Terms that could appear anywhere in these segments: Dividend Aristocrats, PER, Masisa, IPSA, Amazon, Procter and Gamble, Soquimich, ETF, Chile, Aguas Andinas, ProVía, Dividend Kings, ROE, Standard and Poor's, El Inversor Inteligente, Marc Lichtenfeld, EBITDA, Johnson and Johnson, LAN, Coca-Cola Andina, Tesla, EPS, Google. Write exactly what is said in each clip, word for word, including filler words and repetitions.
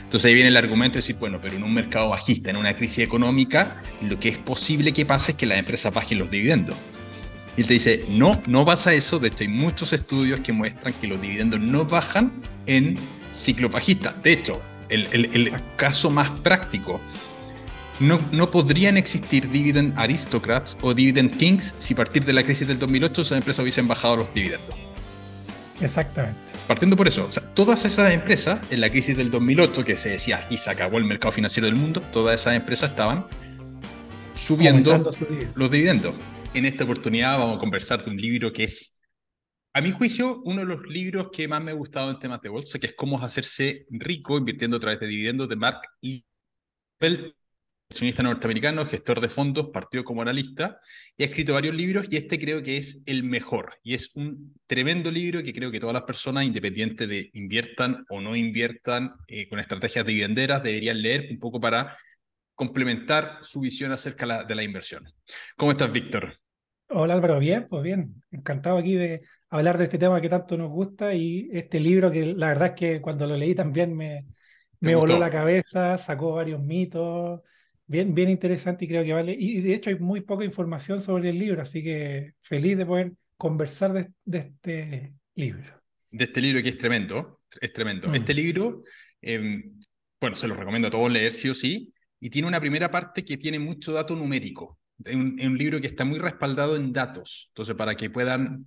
Entonces ahí viene el argumento de decir, bueno, pero en un mercado bajista, en una crisis económica, lo que es posible que pase es que las empresas bajen los dividendos. Y él te dice, no, no pasa eso. De hecho, hay muchos estudios que muestran que los dividendos no bajan en ciclos bajistas. De hecho, el, el, el caso más práctico, no, no podrían existir dividend aristocrats o dividend kings si a partir de la crisis del dos mil ocho esas empresas hubiesen bajado los dividendos. Exactamente. Partiendo por eso, o sea, todas esas empresas en la crisis del dos mil ocho, que se decía aquí se acabó el mercado financiero del mundo, todas esas empresas estaban subiendo los dividendos. En esta oportunidad vamos a conversar de un libro que es, a mi juicio, uno de los libros que más me ha gustado en temas de bolsa, que es Cómo hacerse rico invirtiendo a través de dividendos, de Marc Lichtenfeld, accionista norteamericano, gestor de fondos, partió como analista, y ha escrito varios libros, y este creo que es el mejor, y es un tremendo libro que creo que todas las personas, independientes de inviertan o no inviertan eh, con estrategias dividenderas, deberían leer un poco para complementar su visión acerca la, de la inversión. ¿Cómo estás, Víctor? Hola Álvaro, bien, pues bien, encantado aquí de hablar de este tema que tanto nos gusta y este libro que la verdad es que cuando lo leí también me, me voló la cabeza, sacó varios mitos, bien, bien interesante y creo que vale, y de hecho hay muy poca información sobre el libro, así que feliz de poder conversar de, de este libro. De este libro que es tremendo, es tremendo. Mm. Este libro, eh, bueno, se lo recomiendo a todos leer sí o sí, y tiene una primera parte que tiene mucho dato numérico. Es un, un libro que está muy respaldado en datos, entonces para que puedan,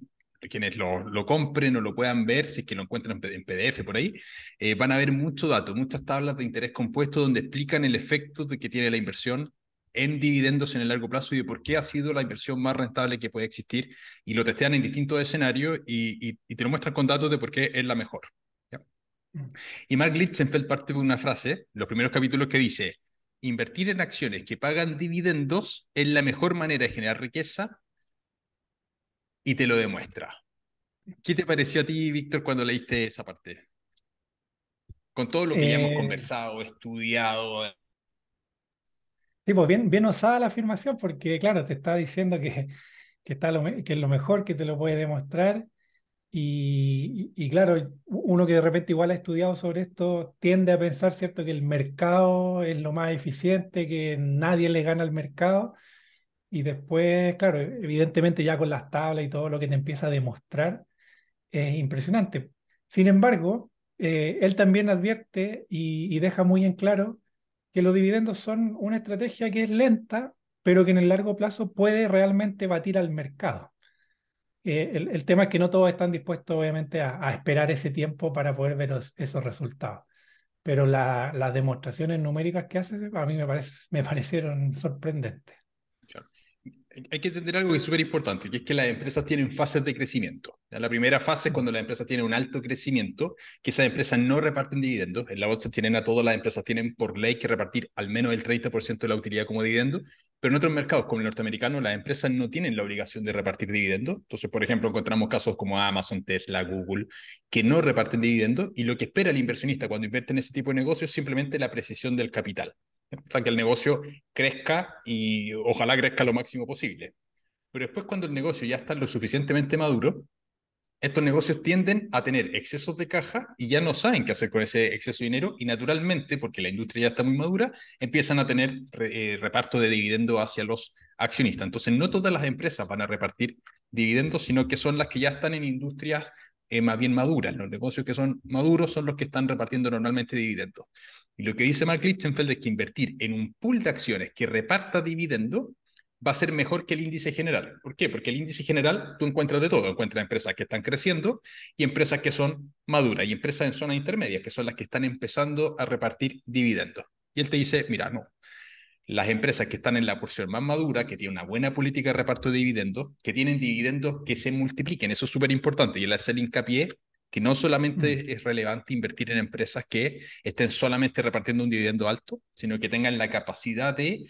quienes lo, lo compren o lo puedan ver, si es que lo encuentran en P D F por ahí, eh, van a ver mucho dato, muchas tablas de interés compuesto donde explican el efecto de que tiene la inversión en dividendos en el largo plazo y de por qué ha sido la inversión más rentable que puede existir, y lo testean en distintos escenarios y, y, y te lo muestran con datos de por qué es la mejor. ¿Ya? Y Marc Lichtenfeld parte de una frase, los primeros capítulos que dice: invertir en acciones que pagan dividendos es la mejor manera de generar riqueza y te lo demuestra. ¿Qué te pareció a ti, Víctor, cuando leíste esa parte? Con todo lo que eh... ya hemos conversado, estudiado. Sí, pues bien, bien osada la afirmación porque, claro, te está diciendo que, que, está lo, que es lo mejor, que te lo puede demostrar. Y, y, y claro, uno que de repente igual ha estudiado sobre esto tiende a pensar, ¿cierto?, que el mercado es lo más eficiente, que nadie le gana al mercado. Y después, claro, evidentemente ya con las tablas y todo lo que te empieza a demostrar es impresionante. Sin embargo, eh, él también advierte y, y deja muy en claro que los dividendos son una estrategia que es lenta, pero que en el largo plazo puede realmente batir al mercado. Eh, el, el tema es que no todos están dispuestos, obviamente, a, a esperar ese tiempo para poder ver os, esos resultados. Pero la, las demostraciones numéricas que hace, a mí me, parece, me parecieron sorprendentes. Claro. Hay que entender algo que es súper importante, que es que las empresas tienen fases de crecimiento. La primera fase es cuando las empresas tienen un alto crecimiento, que esas empresas no reparten dividendos. En la bolsa tienen a todas las empresas, tienen por ley que repartir al menos el treinta por ciento de la utilidad como dividendo, pero en otros mercados como el norteamericano, las empresas no tienen la obligación de repartir dividendos. Entonces, por ejemplo, encontramos casos como Amazon, Tesla, Google, que no reparten dividendos, y lo que espera el inversionista cuando invierte en ese tipo de negocios es simplemente la apreciación del capital. O sea, que el negocio crezca y ojalá crezca lo máximo posible. Pero después, cuando el negocio ya está lo suficientemente maduro, estos negocios tienden a tener excesos de caja y ya no saben qué hacer con ese exceso de dinero y naturalmente, porque la industria ya está muy madura, empiezan a tener eh, reparto de dividendos hacia los accionistas. Entonces, no todas las empresas van a repartir dividendos, sino que son las que ya están en industrias eh, más bien maduras. Los negocios que son maduros son los que están repartiendo normalmente dividendos. Y lo que dice Marc Lichtenfeld es que invertir en un pool de acciones que reparta dividendos va a ser mejor que el índice general. ¿Por qué? Porque el índice general tú encuentras de todo. Encuentras empresas que están creciendo y empresas que son maduras y empresas en zonas intermedias, que son las que están empezando a repartir dividendos. Y él te dice, mira, no, las empresas que están en la porción más madura, que tienen una buena política de reparto de dividendos, que tienen dividendos que se multipliquen, eso es súper importante. Y él hace el hincapié que no solamente es relevante invertir en empresas que estén solamente repartiendo un dividendo alto, sino que tengan la capacidad de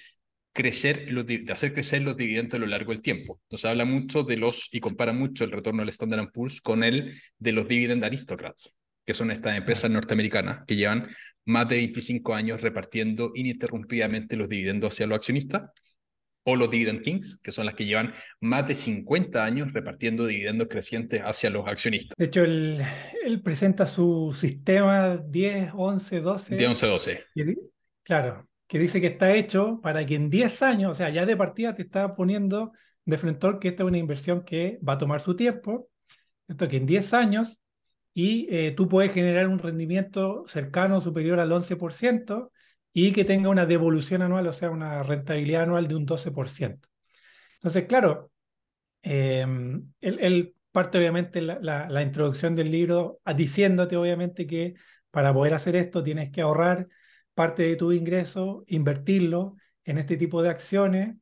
crecer los, de hacer crecer los dividendos a lo largo del tiempo. Nos habla mucho de los, y compara mucho el retorno al Standard and Poor's con el de los dividend aristocrats, que son estas empresas norteamericanas que llevan más de veinticinco años repartiendo ininterrumpidamente los dividendos hacia los accionistas, o los Dividend Kings, que son las que llevan más de cincuenta años repartiendo dividendos crecientes hacia los accionistas. De hecho, él, él presenta su sistema diez, once, doce... diez, once, doce. Que, claro, que dice que está hecho para que en diez años, o sea, ya de partida te está poniendo de frente que esta es una inversión que va a tomar su tiempo, esto que en diez años, y eh, tú puedes generar un rendimiento cercano, superior al once por ciento, y que tenga una devolución anual, o sea, una rentabilidad anual de un doce por ciento. Entonces, claro, eh, él, él parte obviamente la, la, la introducción del libro diciéndote obviamente que para poder hacer esto tienes que ahorrar parte de tu ingreso, invertirlo en este tipo de acciones,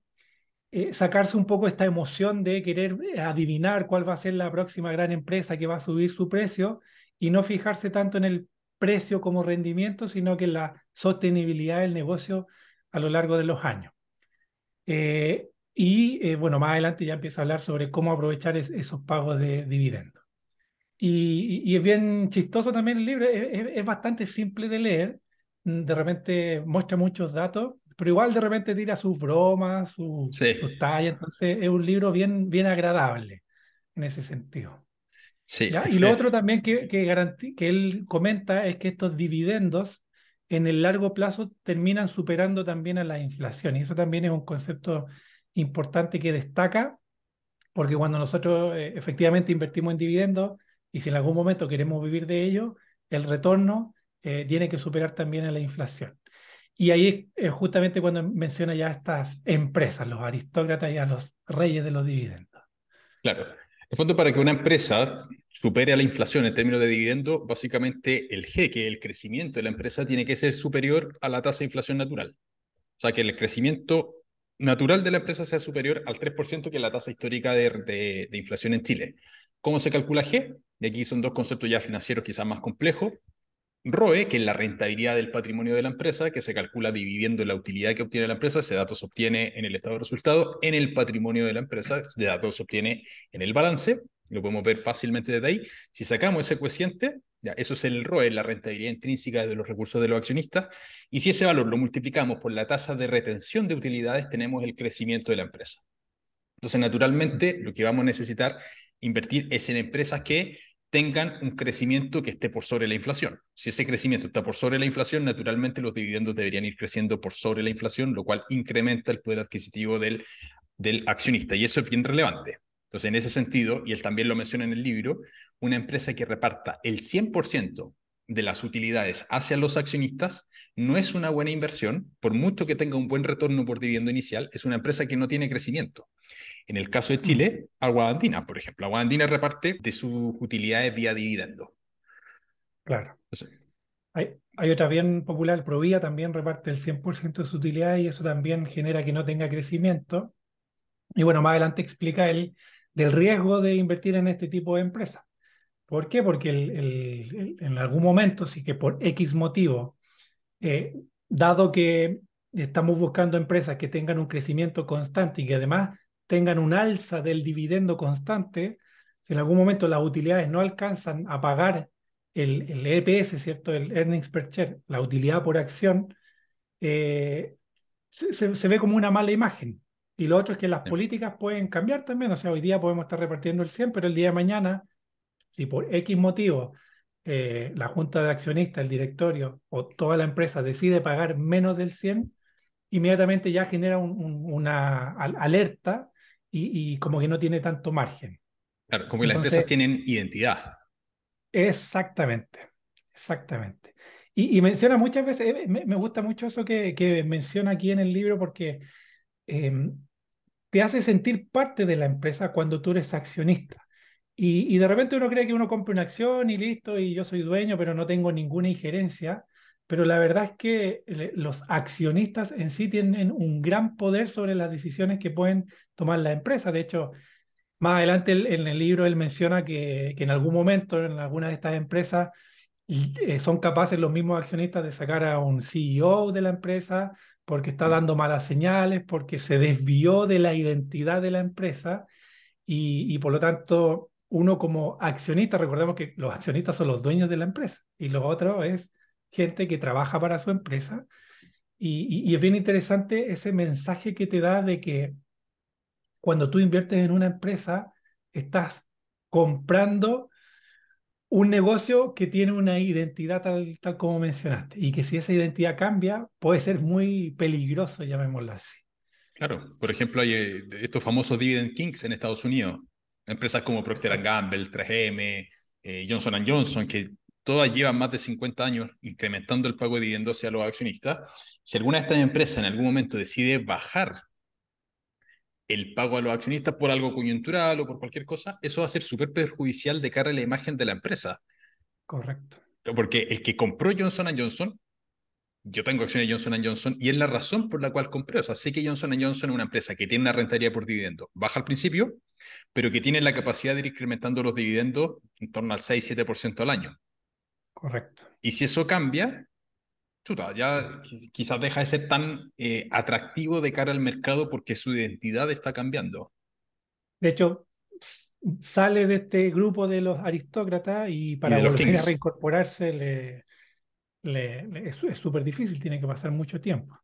eh, sacarse un poco esta emoción de querer adivinar cuál va a ser la próxima gran empresa que va a subir su precio y no fijarse tanto en el precio como rendimiento, sino que la sostenibilidad del negocio a lo largo de los años. Eh, y eh, bueno, más adelante ya empieza a hablar sobre cómo aprovechar es, esos pagos de dividendos. Y, y es bien chistoso también el libro, es, es bastante simple de leer, de repente muestra muchos datos, pero igual de repente tira sus bromas, su, sí. sus tallas, entonces es un libro bien, bien agradable en ese sentido. Sí, y lo otro también que, que, que él comenta es que estos dividendos en el largo plazo terminan superando también a la inflación, y eso también es un concepto importante que destaca, porque cuando nosotros eh, efectivamente invertimos en dividendos y si en algún momento queremos vivir de ello, el retorno eh, tiene que superar también a la inflación. Y ahí es eh, justamente cuando menciona ya a estas empresas, los aristócratas y a los reyes de los dividendos. Claro. En fondo, para que una empresa supere a la inflación en términos de dividendo, básicamente el jeque, el crecimiento de la empresa tiene que ser superior a la tasa de inflación natural. O sea, que el crecimiento natural de la empresa sea superior al tres por ciento, que es la tasa histórica de, de, de inflación en Chile. ¿Cómo se calcula G? Y aquí son dos conceptos ya financieros quizás más complejos. R O E, que es la rentabilidad del patrimonio de la empresa, que se calcula dividiendo la utilidad que obtiene la empresa. Ese dato se obtiene en el estado de resultados, en el patrimonio de la empresa. Ese dato se obtiene en el balance, lo podemos ver fácilmente desde ahí. Si sacamos ese coeficiente, ya, eso es el R O E, la rentabilidad intrínseca de los recursos de los accionistas, y si ese valor lo multiplicamos por la tasa de retención de utilidades, tenemos el crecimiento de la empresa. Entonces, naturalmente, lo que vamos a necesitar invertir es en empresas que tengan un crecimiento que esté por sobre la inflación. Si ese crecimiento está por sobre la inflación, naturalmente los dividendos deberían ir creciendo por sobre la inflación, lo cual incrementa el poder adquisitivo del, del accionista, y eso es bien relevante. Entonces, en ese sentido, y él también lo menciona en el libro, una empresa que reparta el cien por ciento de las utilidades hacia los accionistas no es una buena inversión, por mucho que tenga un buen retorno por dividendo inicial, es una empresa que no tiene crecimiento. En el caso de Chile, Aguas Andinas, por ejemplo. Aguas Andinas reparte de sus utilidades vía dividendo. Claro. Sí. Hay, hay otra bien popular, ProVía también reparte el cien por ciento de sus utilidades y eso también genera que no tenga crecimiento. Y bueno, más adelante explica el del riesgo de invertir en este tipo de empresas. ¿Por qué? Porque el, el, el, en algún momento, sí que por X motivo, eh, dado que estamos buscando empresas que tengan un crecimiento constante y que además tengan un alza del dividendo constante, si en algún momento las utilidades no alcanzan a pagar el, el E P S, ¿cierto? El earnings per share, la utilidad por acción, eh, se, se, se ve como una mala imagen. Y lo otro es que las políticas pueden cambiar también, o sea, hoy día podemos estar repartiendo el cien, pero el día de mañana, si por X motivo eh, la junta de accionistas, el directorio o toda la empresa decide pagar menos del cien, inmediatamente ya genera un, un, una alerta y, y como que no tiene tanto margen. Claro, como que las empresas tienen identidad. Exactamente, exactamente. Y, y menciona muchas veces, me, me gusta mucho eso que, que menciona aquí en el libro porque eh, te hace sentir parte de la empresa cuando tú eres accionista. Y, y de repente uno cree que uno compra una acción y listo, y yo soy dueño, pero no tengo ninguna injerencia. Pero la verdad es que le, los accionistas en sí tienen un gran poder sobre las decisiones que pueden tomar la empresa. De hecho, más adelante el, en el libro él menciona que, que en algún momento, en algunas de estas empresas, eh, son capaces los mismos accionistas de sacar a un C E O de la empresa porque está dando malas señales, porque se desvió de la identidad de la empresa y, y por lo tanto... Uno como accionista, recordemos que los accionistas son los dueños de la empresa y lo otro es gente que trabaja para su empresa Y, y, y es bien interesante ese mensaje que te da de que cuando tú inviertes en una empresa, estás comprando un negocio que tiene una identidad tal, tal como mencionaste, y que si esa identidad cambia, puede ser muy peligroso, llamémoslo así. Claro, por ejemplo, hay estos famosos Dividend Kings en Estados Unidos, empresas como Procter and Gamble, tres eme, eh, Johnson and Johnson, que todas llevan más de cincuenta años incrementando el pago de dividendos hacia los accionistas. Si alguna de estas empresas en algún momento decide bajar el pago a los accionistas por algo coyuntural o por cualquier cosa, eso va a ser súper perjudicial de cara a la imagen de la empresa. Correcto. Porque el que compró Johnson and Johnson, yo tengo acciones de Johnson and Johnson y es la razón por la cual compré. O sea, sé que Johnson and Johnson es una empresa que tiene una rentabilidad por dividendo baja al principio, pero que tiene la capacidad de ir incrementando los dividendos en torno al seis siete por ciento al año. Correcto. Y si eso cambia, chuta, ya quizás deja de ser tan eh, atractivo de cara al mercado porque su identidad está cambiando. De hecho, sale de este grupo de los aristócratas y para y volver a reincorporarse le, le, le, es súper difícil, tiene que pasar mucho tiempo.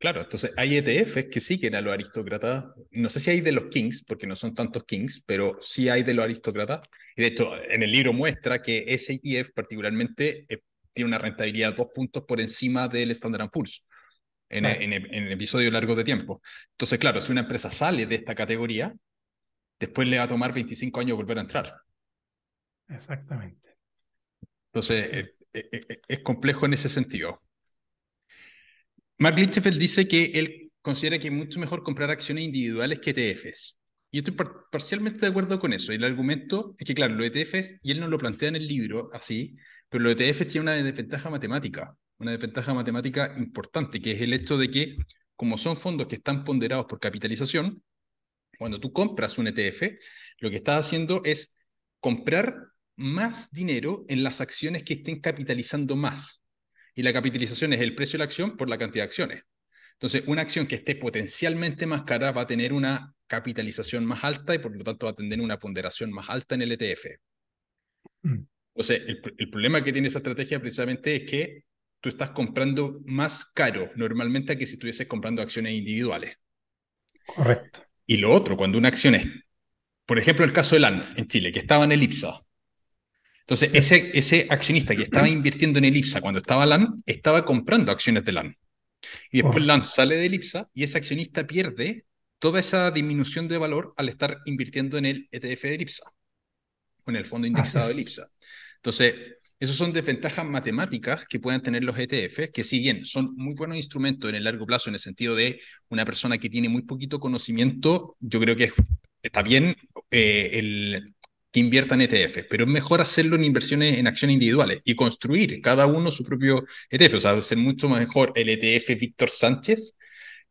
Claro, entonces hay E T Efes que sí que eran los aristócratas. No sé si hay de los Kings, porque no son tantos Kings, pero sí hay de los aristócratas. Y de hecho, en el libro muestra que ese E T F particularmente eh, tiene una rentabilidad dos puntos por encima del Standard and Poor's en, ah. en, en, en el episodio largo de tiempo. Entonces, claro, si una empresa sale de esta categoría, después le va a tomar veinticinco años volver a entrar. Exactamente. Entonces, eh, eh, eh, es complejo en ese sentido. Marc Lichtenfeld dice que él considera que es mucho mejor comprar acciones individuales que E T Efes. Yo estoy par parcialmente de acuerdo con eso. Y el argumento es que, claro, los E T Efes, y él nos lo plantea en el libro así, pero los E T Efes tienen una desventaja matemática, una desventaja matemática importante, que es el hecho de que, como son fondos que están ponderados por capitalización, cuando tú compras un E T F, lo que estás haciendo es comprar más dinero en las acciones que estén capitalizando más. Y la capitalización es el precio de la acción por la cantidad de acciones. Entonces, una acción que esté potencialmente más cara va a tener una capitalización más alta y por lo tanto va a tener una ponderación más alta en el E T F. Mm. O sea, el, el problema que tiene esa estrategia precisamente es que tú estás comprando más caro normalmente a que si estuvieses comprando acciones individuales. Correcto. Y lo otro, cuando una acción es, por ejemplo, el caso de LAN en Chile, que estaba en el I P S A. Entonces, ese, ese accionista que estaba invirtiendo en el I P S A cuando estaba LAN, estaba comprando acciones de LAN. Y después oh. LAN sale del I P S A y ese accionista pierde toda esa disminución de valor al estar invirtiendo en el E T F del I P S A, o en el fondo indexado del I P S A. Entonces, esas son desventajas matemáticas que pueden tener los E T Efes, que si bien son muy buenos instrumentos en el largo plazo, en el sentido de una persona que tiene muy poquito conocimiento, yo creo que está bien eh, el... que inviertan E T Efes, pero es mejor hacerlo en inversiones en acciones individuales y construir cada uno su propio E T F. O sea, va a ser mucho mejor el E T F Víctor Sánchez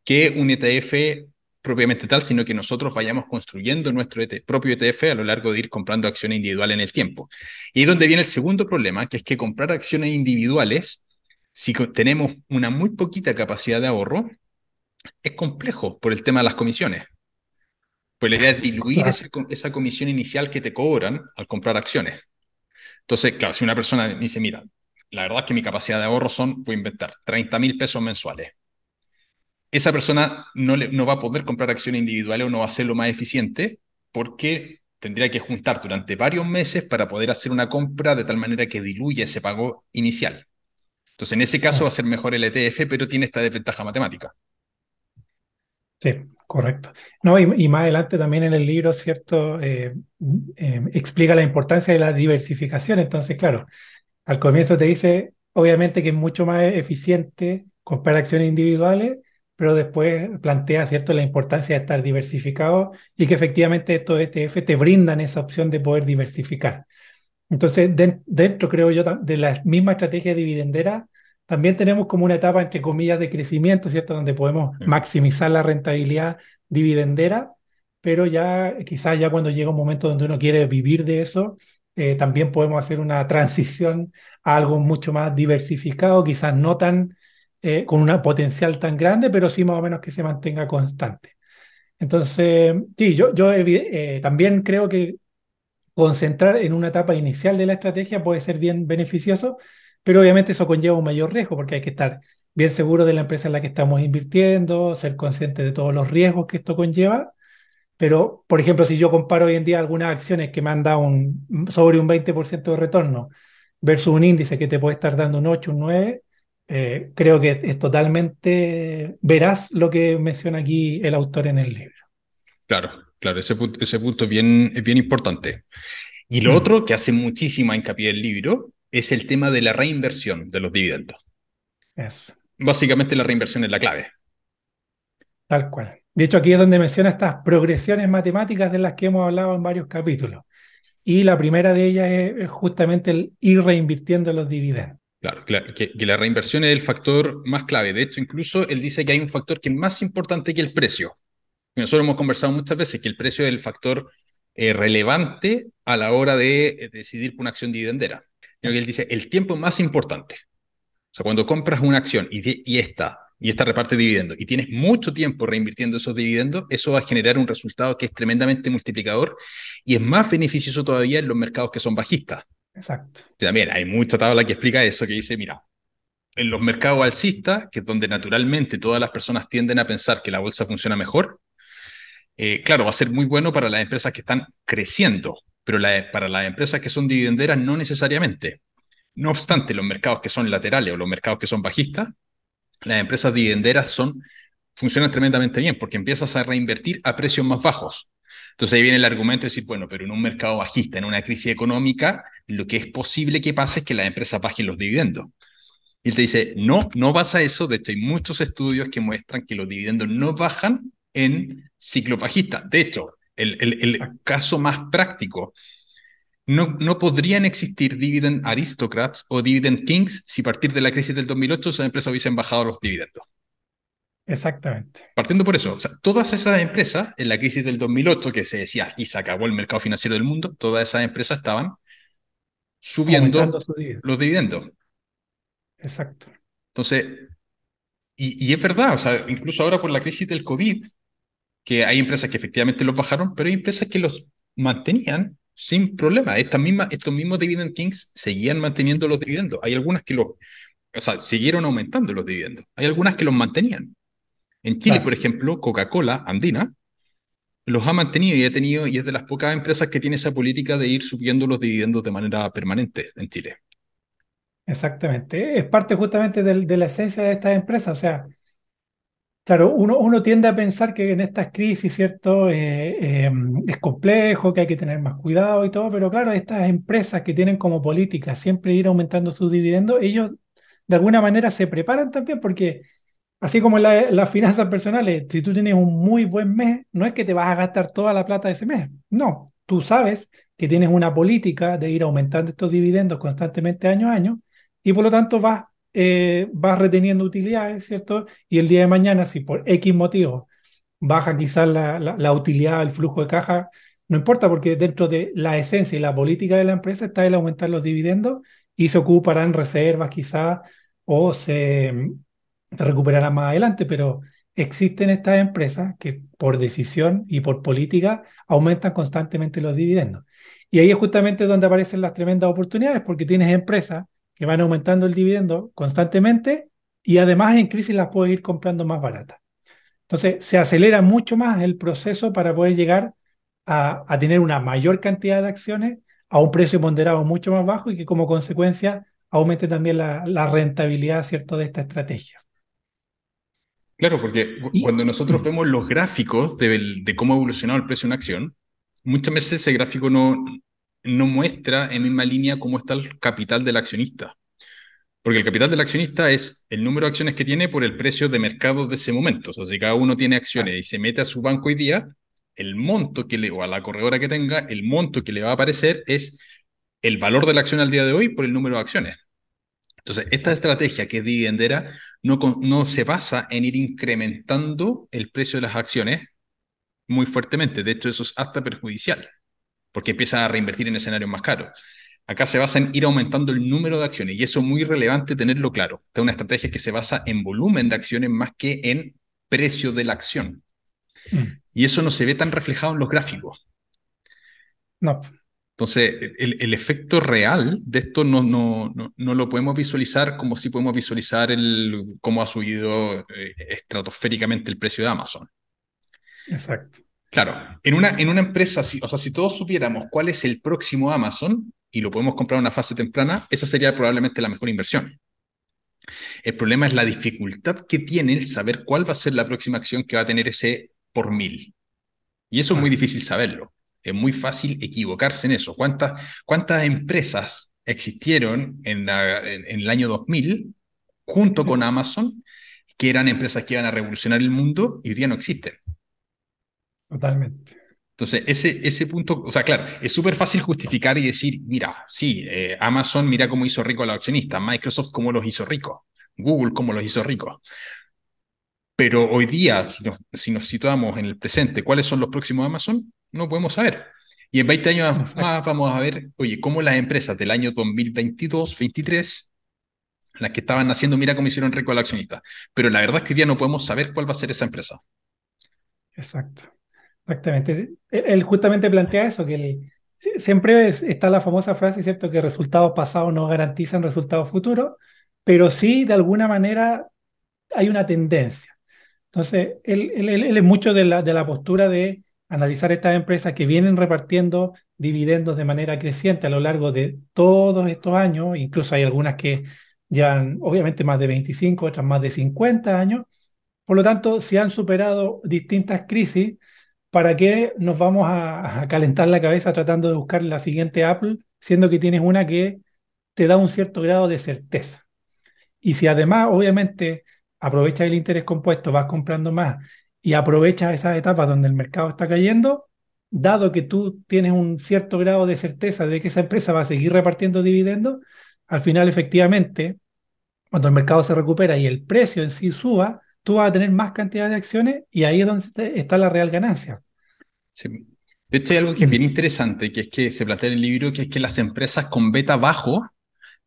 que un E T F propiamente tal, sino que nosotros vayamos construyendo nuestro E T propio E T F a lo largo de ir comprando acciones individuales en el tiempo. Y es donde viene el segundo problema, que es que comprar acciones individuales, si tenemos una muy poquita capacidad de ahorro, es complejo por el tema de las comisiones. Pues la idea es diluir claro. esa, esa comisión inicial que te cobran al comprar acciones. Entonces, claro, si una persona me dice, mira, la verdad es que mi capacidad de ahorro son, voy a inventar, treinta mil pesos mensuales. Esa persona no, le, no va a poder comprar acciones individuales o no va a ser lo más eficiente porque tendría que juntar durante varios meses para poder hacer una compra de tal manera que diluya ese pago inicial. Entonces, en ese caso va a ser mejor el E T F, pero tiene esta desventaja matemática. Sí. Correcto. No, y, y más adelante también en el libro, ¿cierto? Eh, eh, explica la importancia de la diversificación. Entonces, claro, al comienzo te dice, obviamente que es mucho más eficiente comprar acciones individuales, pero después plantea, ¿cierto?, la importancia de estar diversificado y que efectivamente estos E T F te brindan esa opción de poder diversificar. Entonces, de, dentro, creo yo, de la misma estrategia dividendera, también tenemos como una etapa, entre comillas, de crecimiento, ¿cierto? Donde podemos maximizar la rentabilidad dividendera, pero ya quizás ya cuando llega un momento donde uno quiere vivir de eso, eh, también podemos hacer una transición a algo mucho más diversificado, quizás no tan, eh, con un potencial tan grande, pero sí más o menos que se mantenga constante. Entonces, sí, yo, yo eh, también creo que concentrar en una etapa inicial de la estrategia puede ser bien beneficioso, pero obviamente eso conlleva un mayor riesgo porque hay que estar bien seguro de la empresa en la que estamos invirtiendo, ser conscientes de todos los riesgos que esto conlleva. Pero, por ejemplo, si yo comparo hoy en día algunas acciones que me han dado un, sobre un veinte por ciento de retorno versus un índice que te puede estar dando un ocho, un nueve, eh, creo que es totalmente veraz lo que menciona aquí el autor en el libro. Claro, claro, ese punto, ese punto es bien, es bien importante. Y lo mm. otro que hace muchísima hincapié el libro es el tema de la reinversión de los dividendos. Eso. Básicamente la reinversión es la clave. Tal cual. De hecho, aquí es donde menciona estas progresiones matemáticas de las que hemos hablado en varios capítulos. Y la primera de ellas es justamente el ir reinvirtiendo los dividendos. Claro, claro que, que la reinversión es el factor más clave. De hecho, incluso él dice que hay un factor que es más importante que el precio. Nosotros hemos conversado muchas veces que el precio es el factor eh, relevante a la hora de decidir por una acción dividendera. Y él dice, el tiempo es más importante. O sea, cuando compras una acción y, de, y esta... y esta reparte dividendos, y tienes mucho tiempo reinvirtiendo esos dividendos, eso va a generar un resultado que es tremendamente multiplicador y es más beneficioso todavía en los mercados que son bajistas. Exacto. También hay mucha tabla que explica eso, que dice, mira, en los mercados alcistas, que es donde naturalmente todas las personas tienden a pensar que la bolsa funciona mejor, eh, claro, va a ser muy bueno para las empresas que están creciendo, pero la, para las empresas que son dividenderas no necesariamente. No obstante, los mercados que son laterales o los mercados que son bajistas, las empresas dividenderas son, funcionan tremendamente bien porque empiezas a reinvertir a precios más bajos. Entonces ahí viene el argumento de decir, bueno, pero en un mercado bajista, en una crisis económica, lo que es posible que pase es que las empresas bajen los dividendos. Y él te dice, no, no pasa eso. De hecho, hay muchos estudios que muestran que los dividendos no bajan en ciclos bajistas. De hecho, el, el, el caso más práctico, No, no podrían existir dividend aristocrats o dividend kings si a partir de la crisis del dos mil ocho esas empresas hubiesen bajado los dividendos. Exactamente. Partiendo por eso, o sea, todas esas empresas en la crisis del dos mil ocho, que se decía aquí se acabó el mercado financiero del mundo, todas esas empresas estaban subiendo los dividendos. Exacto. Entonces, y, y es verdad, o sea, incluso ahora por la crisis del COVID, que hay empresas que efectivamente los bajaron, pero hay empresas que los mantenían sin problema. Estas mismas, estos mismos dividend kings seguían manteniendo los dividendos. Hay algunas que los, o sea, siguieron aumentando los dividendos. Hay algunas que los mantenían. En Chile, claro, por ejemplo, Coca-Cola Andina los ha mantenido y ha tenido, y es de las pocas empresas que tiene esa política de ir subiendo los dividendos de manera permanente en Chile. Exactamente. Es parte justamente de, de la esencia de estas empresas. O sea, claro, uno, uno tiende a pensar que en estas crisis, ¿cierto? Eh, eh, es complejo, que hay que tener más cuidado y todo, pero claro, estas empresas que tienen como política siempre ir aumentando sus dividendos, ellos de alguna manera se preparan también porque, así como la, las finanzas personales, si tú tienes un muy buen mes, no es que te vas a gastar toda la plata de ese mes, no, tú sabes que tienes una política de ir aumentando estos dividendos constantemente año a año y por lo tanto vas Eh, vas reteniendo utilidades, ¿cierto? Y el día de mañana, si por X motivo baja quizás la, la, la utilidad, el flujo de caja, no importa, porque dentro de la esencia y la política de la empresa está el aumentar los dividendos y se ocuparán reservas quizás o se, se recuperarán más adelante, pero existen estas empresas que por decisión y por política aumentan constantemente los dividendos. Y ahí es justamente donde aparecen las tremendas oportunidades, porque tienes empresas que van aumentando el dividendo constantemente y además en crisis las puedes ir comprando más baratas. Entonces se acelera mucho más el proceso para poder llegar a, a tener una mayor cantidad de acciones a un precio ponderado mucho más bajo y que como consecuencia aumente también la, la rentabilidad, ¿cierto?, de esta estrategia. Claro, porque y, cuando nosotros vemos los gráficos de, el, de cómo ha evolucionado el precio de una acción, muchas veces ese gráfico no... no muestra en misma línea cómo está el capital del accionista. Porque el capital del accionista es el número de acciones que tiene por el precio de mercado de ese momento. O sea, si cada uno tiene acciones y se mete a su banco hoy día, el monto que le, o a la corredora que tenga, el monto que le va a aparecer es el valor de la acción al día de hoy por el número de acciones. Entonces, esta estrategia que es dividendera no, no se basa en ir incrementando el precio de las acciones muy fuertemente. De hecho, eso es hasta perjudicial, porque empieza a reinvertir en escenarios más caros. Acá se basa en ir aumentando el número de acciones, y eso es muy relevante tenerlo claro. Esta es una estrategia que se basa en volumen de acciones más que en precio de la acción. Mm. Y eso no se ve tan reflejado en los gráficos. No. Entonces, el, el efecto real de esto no, no, no, no lo podemos visualizar como si podemos visualizar el, cómo ha subido eh, estratosféricamente el precio de Amazon. Exacto. Claro, en una, en una empresa, si, o sea, si todos supiéramos cuál es el próximo Amazon y lo podemos comprar en una fase temprana, esa sería probablemente la mejor inversión. El problema es la dificultad que tiene el saber cuál va a ser la próxima acción que va a tener ese por mil. Y eso es muy difícil saberlo. Es muy fácil equivocarse en eso. ¿Cuántas, cuántas empresas existieron en, la, en, en el año dos mil junto con Amazon que eran empresas que iban a revolucionar el mundo y hoy día no existen? Totalmente. Entonces, ese, ese punto, o sea, claro, es súper fácil justificar y decir, mira, sí, eh, Amazon, mira cómo hizo rico a los accionistas, Microsoft cómo los hizo ricos, Google cómo los hizo ricos. Pero hoy día, si nos, si nos situamos en el presente, ¿cuáles son los próximos Amazon? No podemos saber. Y en veinte años Exacto. más vamos a ver, oye, cómo las empresas del año dos mil veintidós, veintitrés, las que estaban haciendo, mira cómo hicieron rico a los accionistas. Pero la verdad es que hoy día no podemos saber cuál va a ser esa empresa. Exacto. Exactamente. Él justamente plantea eso, que el, siempre es, está la famosa frase, ¿cierto?, que resultados pasados no garantizan resultados futuros, pero sí, de alguna manera, hay una tendencia. Entonces, él, él, él es mucho de la, de la postura de analizar estas empresas que vienen repartiendo dividendos de manera creciente a lo largo de todos estos años, incluso hay algunas que llevan, obviamente, más de veinticinco, otras más de cincuenta años, por lo tanto, si han superado distintas crisis, ¿para qué nos vamos a, a calentar la cabeza tratando de buscar la siguiente Apple, siendo que tienes una que te da un cierto grado de certeza? Y si además, obviamente, aprovechas el interés compuesto, vas comprando más y aprovechas esas etapas donde el mercado está cayendo, dado que tú tienes un cierto grado de certeza de que esa empresa va a seguir repartiendo dividendos, al final, efectivamente, cuando el mercado se recupera y el precio en sí suba, tú vas a tener más cantidad de acciones y ahí es donde está la real ganancia. Sí. De hecho, hay algo que es bien interesante, que es que se plantea en el libro, que es que las empresas con beta bajo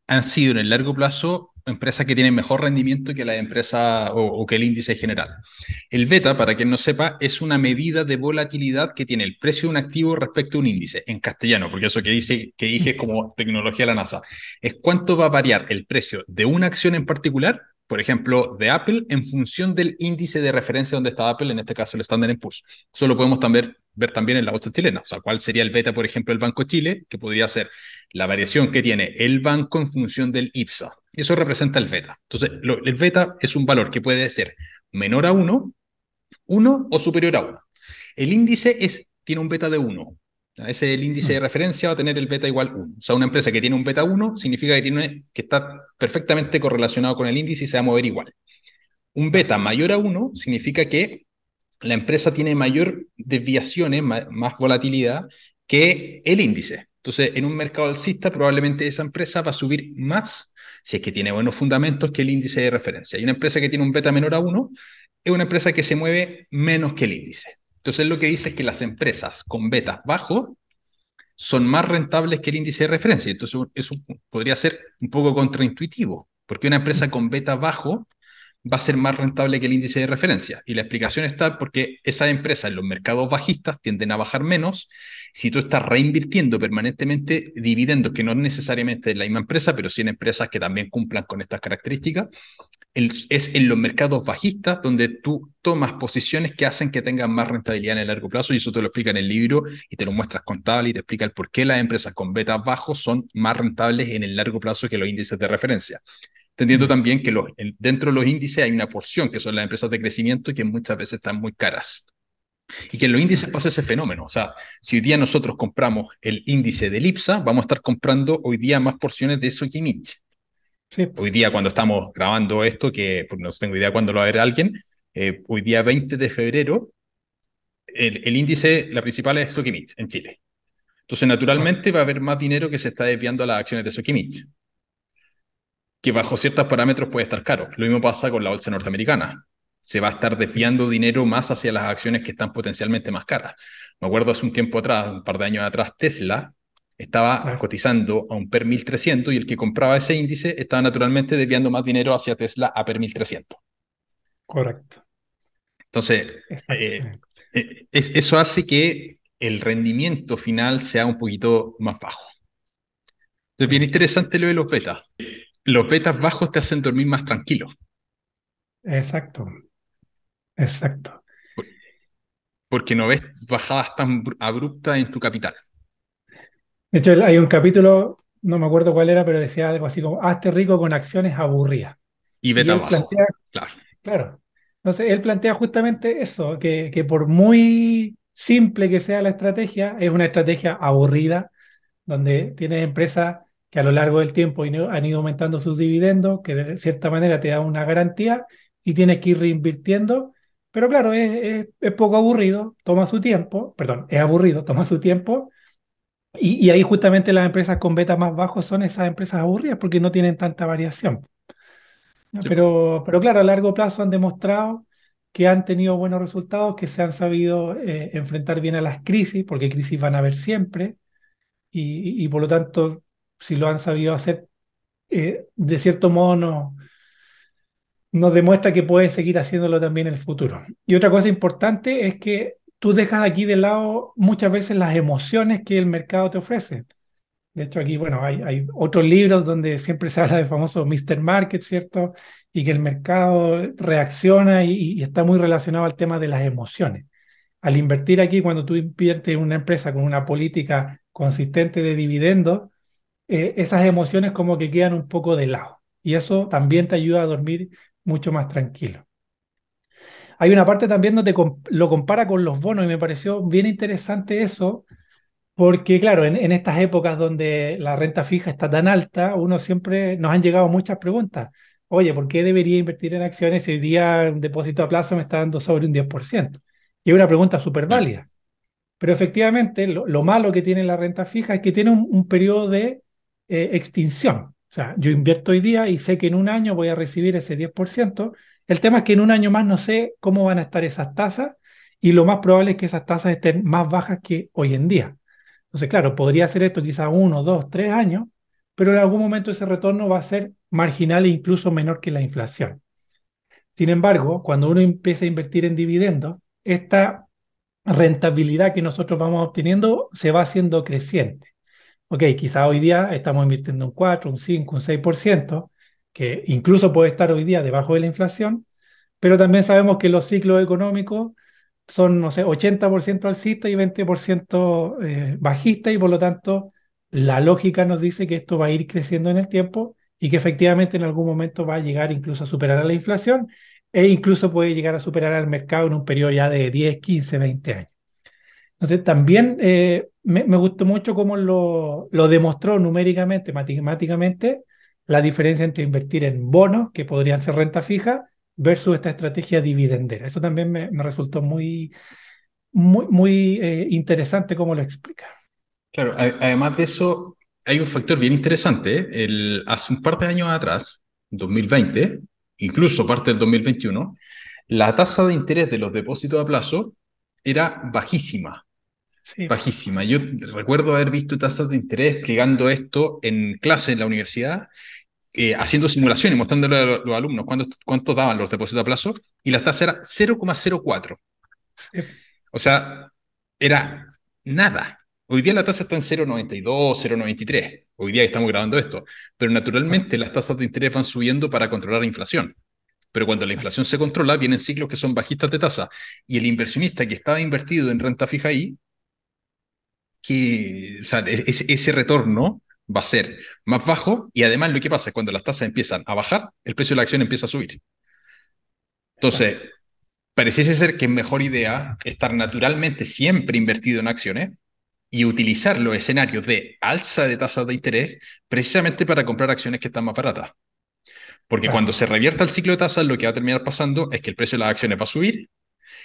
han sido en el largo plazo empresas que tienen mejor rendimiento que la empresa o, o que el índice general. El beta, para quien no sepa, es una medida de volatilidad que tiene el precio de un activo respecto a un índice, en castellano, porque eso que, dice, que dije es como tecnología de la NASA. Es cuánto va a variar el precio de una acción en particular, por ejemplo, de Apple, en función del índice de referencia donde está Apple, en este caso el Standard and Poor's. Eso lo podemos también ver también en la bolsa chilena. O sea, ¿cuál sería el beta, por ejemplo, del Banco de Chile? Que podría ser la variación que tiene el banco en función del I P S A. Eso representa el beta. Entonces, lo, el beta es un valor que puede ser menor a uno, uno o superior a uno. El índice es, tiene un beta de uno. Ese es el índice de referencia, va a tener el beta igual uno. O sea, una empresa que tiene un beta uno significa que, tiene, que está perfectamente correlacionado con el índice y se va a mover igual. Un beta mayor a uno significa que la empresa tiene mayor desviaciones, más volatilidad que el índice. Entonces, en un mercado alcista probablemente esa empresa va a subir más, si es que tiene buenos fundamentos, que el índice de referencia. Y una empresa que tiene un beta menor a uno es una empresa que se mueve menos que el índice. Entonces, lo que dice es que las empresas con betas bajos son más rentables que el índice de referencia. Entonces, eso podría ser un poco contraintuitivo, porque una empresa con beta bajo va a ser más rentable que el índice de referencia. Y la explicación está porque esas empresas en los mercados bajistas tienden a bajar menos. Si tú estás reinvirtiendo permanentemente dividendos, que no es necesariamente en la misma empresa, pero sí en empresas que también cumplan con estas características, El, es en los mercados bajistas donde tú tomas posiciones que hacen que tengan más rentabilidad en el largo plazo, y eso te lo explica en el libro y te lo muestras con tabla y te explica el por qué las empresas con betas bajos son más rentables en el largo plazo que los índices de referencia. Entendiendo también que los, el, dentro de los índices hay una porción que son las empresas de crecimiento que muchas veces están muy caras. Y que en los índices pasa ese fenómeno. O sea, si hoy día nosotros compramos el índice del I P S A, vamos a estar comprando hoy día más porciones de Soquimich. Sí. Hoy día cuando estamos grabando esto, que no tengo idea cuándo lo va a ver alguien, eh, hoy día veinte de febrero, el, el índice, la principal es Soquimich en Chile. Entonces naturalmente va a haber más dinero que se está desviando a las acciones de Soquimich, que bajo ciertos parámetros puede estar caro. Lo mismo pasa con la bolsa norteamericana. Se va a estar desviando dinero más hacia las acciones que están potencialmente más caras. Me acuerdo hace un tiempo atrás, un par de años atrás, Tesla estaba claro. cotizando a un PER mil trescientos y el que compraba ese índice estaba naturalmente desviando más dinero hacia Tesla a PER mil trescientos. Correcto. Entonces, eh, eh, es, eso hace que el rendimiento final sea un poquito más bajo. Entonces, bien interesante lo de los betas. Los betas bajos te hacen dormir más tranquilo. Exacto, exacto. Porque no ves bajadas tan abruptas en tu capital. De hecho, hay un capítulo, no me acuerdo cuál era, pero decía algo así como, hazte rico con acciones aburridas. Y beta bajo, plantea, claro. Claro. Entonces, él plantea justamente eso, que, que por muy simple que sea la estrategia, es una estrategia aburrida, donde tienes empresas que a lo largo del tiempo han ido aumentando sus dividendos, que de cierta manera te da una garantía y tienes que ir reinvirtiendo, pero claro, es, es, es poco aburrido, toma su tiempo, perdón, es aburrido, toma su tiempo, y, y ahí justamente las empresas con beta más bajos son esas empresas aburridas porque no tienen tanta variación. Sí. Pero, pero claro, a largo plazo han demostrado que han tenido buenos resultados, que se han sabido eh, enfrentar bien a las crisis, porque crisis van a haber siempre, y, y, y por lo tanto... si lo han sabido hacer, eh, de cierto modo nos, nos demuestra que pueden seguir haciéndolo también en el futuro. Y otra cosa importante es que tú dejas aquí de lado muchas veces las emociones que el mercado te ofrece. De hecho, aquí, bueno, hay, hay otros libros donde siempre se habla del famoso mister Market, ¿cierto? Y que el mercado reacciona y, y está muy relacionado al tema de las emociones. Al invertir aquí, cuando tú inviertes en una empresa con una política consistente de dividendos, Eh, esas emociones como que quedan un poco de lado. Y eso también te ayuda a dormir mucho más tranquilo. Hay una parte también donde comp- lo compara con los bonos y me pareció bien interesante eso, porque claro, en, en estas épocas donde la renta fija está tan alta, uno siempre nos han llegado muchas preguntas. Oye, ¿por qué debería invertir en acciones si hoy día un depósito a plazo me está dando sobre un diez por ciento? Y es una pregunta súper válida. Pero efectivamente, lo, lo malo que tiene la renta fija es que tiene un, un periodo de Eh, extinción. O sea, yo invierto hoy día y sé que en un año voy a recibir ese diez por ciento. El tema es que en un año más no sé cómo van a estar esas tasas y lo más probable es que esas tasas estén más bajas que hoy en día. Entonces, claro, podría hacer esto quizás uno, dos, tres años, pero en algún momento ese retorno va a ser marginal e incluso menor que la inflación. Sin embargo, cuando uno empieza a invertir en dividendos, esta rentabilidad que nosotros vamos obteniendo se va haciendo creciente. Ok, quizá hoy día estamos invirtiendo un cuatro, un cinco, un seis por ciento, que incluso puede estar hoy día debajo de la inflación, pero también sabemos que los ciclos económicos son, no sé, ochenta por ciento alcista y veinte por ciento eh, bajista, y por lo tanto la lógica nos dice que esto va a ir creciendo en el tiempo y que efectivamente en algún momento va a llegar incluso a superar a la inflación e incluso puede llegar a superar al mercado en un periodo ya de diez, quince, veinte años. Entonces también eh, me, me gustó mucho cómo lo, lo demostró numéricamente, matemáticamente, la diferencia entre invertir en bonos, que podrían ser renta fija, versus esta estrategia dividendera. Eso también me, me resultó muy, muy, muy eh, interesante cómo lo explica. Claro, además de eso, hay un factor bien interesante. ¿eh? El, hace un par de años atrás, dos mil veinte, incluso parte del dos mil veintiuno, la tasa de interés de los depósitos a plazo era bajísima. Sí. Bajísima. Yo recuerdo haber visto tasas de interés explicando esto en clase en la universidad, eh, haciendo simulaciones, mostrándole a los, los alumnos cuántos cuánto daban los depósitos a plazo, y la tasa era cero coma cero cuatro. Sí. O sea, era nada. Hoy día la tasa está en cero coma noventa y dos, cero coma noventa y tres. Hoy día estamos grabando esto. Pero naturalmente las tasas de interés van subiendo para controlar la inflación. Pero cuando la inflación se controla, vienen ciclos que son bajistas de tasa. Y el inversionista que estaba invertido en renta fija ahí, que, o sea, es, ese retorno va a ser más bajo, y además lo que pasa es cuando las tasas empiezan a bajar, el precio de la acción empieza a subir. Entonces, pareciese ser que es mejor idea estar naturalmente siempre invertido en acciones y utilizar los escenarios de alza de tasas de interés precisamente para comprar acciones que están más baratas. Porque claro, cuando se revierta el ciclo de tasas, lo que va a terminar pasando es que el precio de las acciones va a subir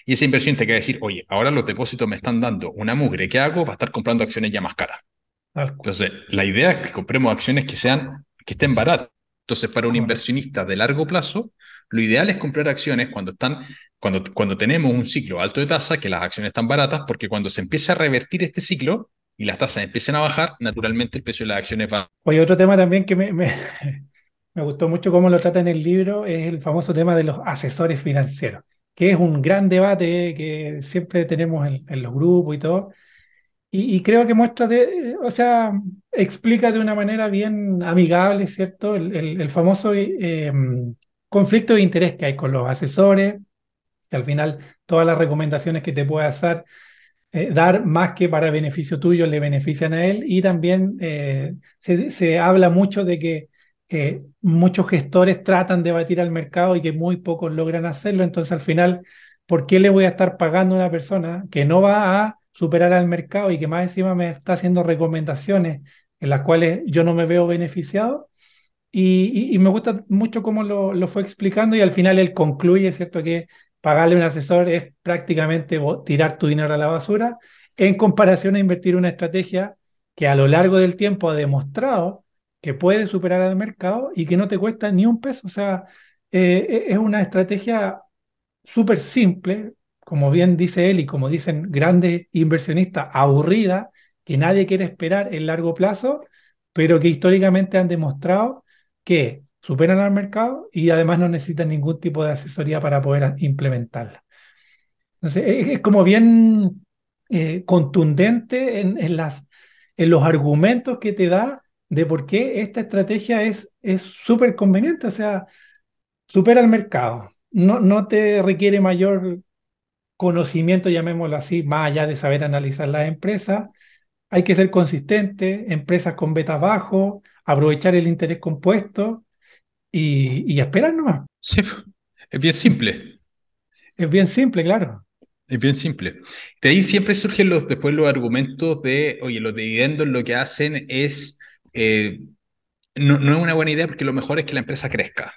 y ese inversionista que va a decir, oye, ahora los depósitos me están dando una mugre, ¿qué hago? Va a estar comprando acciones ya más caras. Claro. Entonces, la idea es que compremos acciones que, sean, que estén baratas. Entonces, para un inversionista de largo plazo, lo ideal es comprar acciones cuando, están, cuando, cuando tenemos un ciclo alto de tasa, que las acciones están baratas, porque cuando se empieza a revertir este ciclo y las tasas empiezan a bajar, naturalmente el precio de las acciones va. Oye, otro tema también que me... me... Me gustó mucho cómo lo trata en el libro, es el famoso tema de los asesores financieros, que es un gran debate que siempre tenemos en, en los grupos y todo, Y, y creo que muestra, de, eh, o sea, explica de una manera bien amigable, ¿cierto? El, el, el famoso eh, conflicto de interés que hay con los asesores, que al final todas las recomendaciones que te puede hacer, eh, dar más que para beneficio tuyo, le benefician a él. Y también eh, se, se habla mucho de que eh, muchos gestores tratan de batir al mercado y que muy pocos logran hacerlo. Entonces, al final, ¿por qué le voy a estar pagando a una persona que no va a superar al mercado y que más encima me está haciendo recomendaciones en las cuales yo no me veo beneficiado? Y, y, y me gusta mucho cómo lo, lo fue explicando, y al final él concluye, ¿cierto?, que pagarle a un asesor es prácticamente tirar tu dinero a la basura en comparación a invertir una estrategia que a lo largo del tiempo ha demostrado que puede superar al mercado y que no te cuesta ni un peso. O sea, eh, es una estrategia súper simple, como bien dice él y como dicen grandes inversionistas, aburrida, que nadie quiere esperar en largo plazo, pero que históricamente han demostrado que superan al mercado y además no necesitan ningún tipo de asesoría para poder implementarla. Entonces, es, es como bien eh, contundente en, en, las, en los argumentos que te da de por qué esta estrategia es súper conveniente. O sea, supera al mercado, no, no te requiere mayor conocimiento, llamémoslo así, más allá de saber analizar las empresas. Hay que ser consistente, empresas con betas bajos, aprovechar el interés compuesto y, y esperar nomás. Sí, es bien simple. Es bien simple, claro. Es bien simple. De ahí siempre surgen los, después los argumentos de, oye, los dividendos lo que hacen es, eh, no, no es una buena idea porque lo mejor es que la empresa crezca.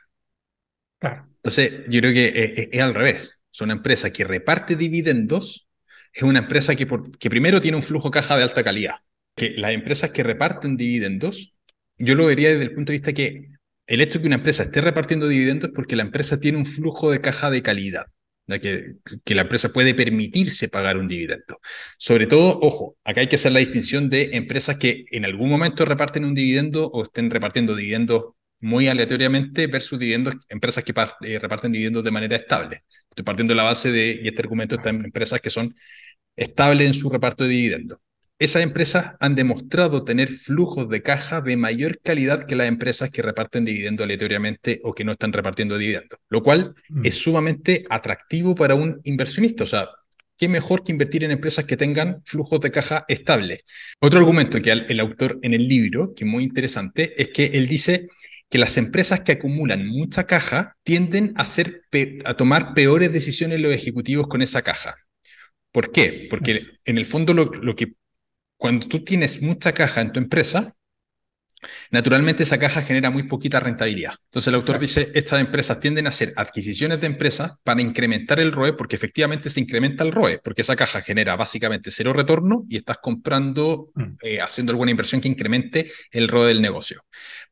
Claro. Entonces, yo creo que es, es, es al revés. Es una empresa que reparte dividendos, es una empresa que, por, que primero tiene un flujo caja de alta calidad. Que las empresas que reparten dividendos, yo lo vería desde el punto de vista que el hecho de que una empresa esté repartiendo dividendos es porque la empresa tiene un flujo de caja de calidad, ¿no? que, que la empresa puede permitirse pagar un dividendo. Sobre todo, ojo, acá hay que hacer la distinción de empresas que en algún momento reparten un dividendo o estén repartiendo dividendos muy aleatoriamente versus dividendos, empresas que eh, reparten dividendos de manera estable. Estoy partiendo de la base de, y este argumento está en empresas que son estables en su reparto de dividendos. Esas empresas han demostrado tener flujos de caja de mayor calidad que las empresas que reparten dividendos aleatoriamente o que no están repartiendo dividendos, lo cual mm. es sumamente atractivo para un inversionista. O sea, ¿qué mejor que invertir en empresas que tengan flujos de caja estables? Otro argumento que el autor en el libro, que es muy interesante, es que él dice que las empresas que acumulan mucha caja tienden a, hacer a tomar peores decisiones los ejecutivos con esa caja. ¿Por qué? Porque en el fondo lo, lo que, cuando tú tienes mucha caja en tu empresa, naturalmente esa caja genera muy poquita rentabilidad. Entonces el autor dice, estas empresas tienden a hacer adquisiciones de empresas para incrementar el R O E, porque efectivamente se incrementa el R O E, porque esa caja genera básicamente cero retorno y estás comprando, eh, haciendo alguna inversión que incremente el R O E del negocio.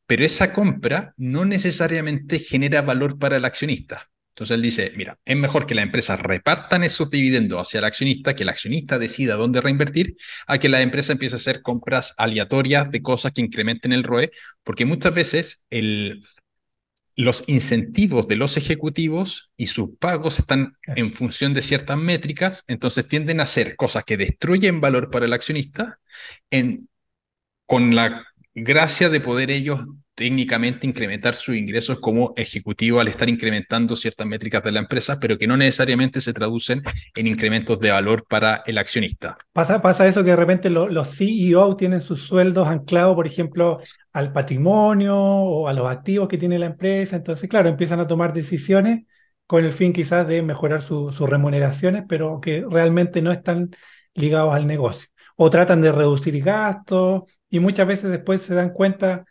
Pero esa compra no necesariamente genera valor para el accionista. Entonces él dice, mira, es mejor que las empresas repartan esos dividendos hacia el accionista, que el accionista decida dónde reinvertir, a que la empresa empiece a hacer compras aleatorias de cosas que incrementen el R O E, porque muchas veces el, los incentivos de los ejecutivos y sus pagos están en función de ciertas métricas, entonces tienden a hacer cosas que destruyen valor para el accionista en, con la gracia de poder ellos técnicamente incrementar sus ingresos como ejecutivo al estar incrementando ciertas métricas de la empresa, pero que no necesariamente se traducen en incrementos de valor para el accionista. Pasa, pasa eso que de repente lo, los C E O tienen sus sueldos anclados, por ejemplo, al patrimonio o a los activos que tiene la empresa. Entonces, claro, empiezan a tomar decisiones con el fin quizás de mejorar su, sus remuneraciones, pero que realmente no están ligados al negocio. O tratan de reducir gastos y muchas veces después se dan cuenta.